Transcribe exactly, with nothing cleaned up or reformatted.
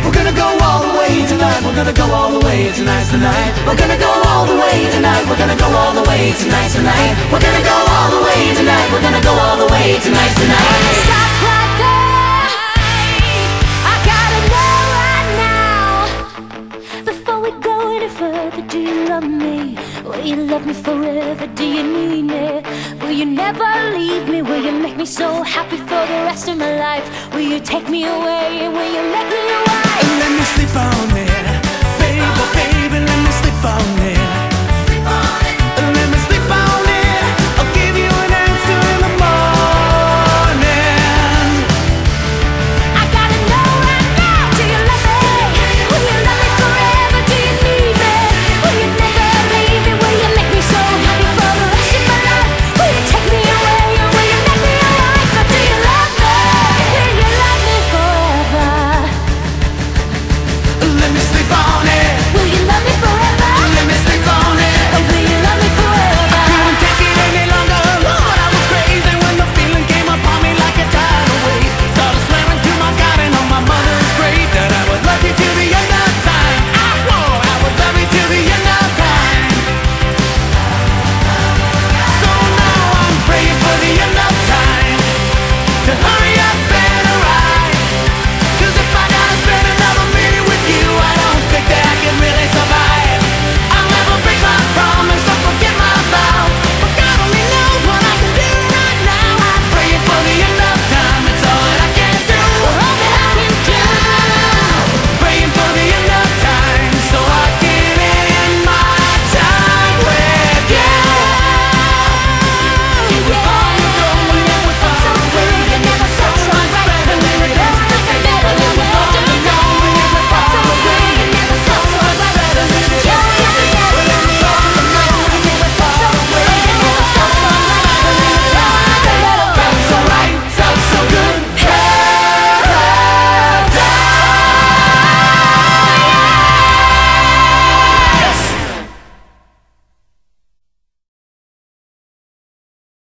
We're gonna go all the way tonight. We're gonna go all the way tonight's the night. We're gonna go all the way tonight. We're gonna go all the way tonight's the night. We're gonna go all the way tonight. We're gonna go all the way tonight's the night. Stop right there. I gotta know right now. Before we go any further, do you love me? Will you love me forever? Do you need me? Will you never leave me? Will you make me so happy for the rest of my life? Will you take me away? Will you make me away?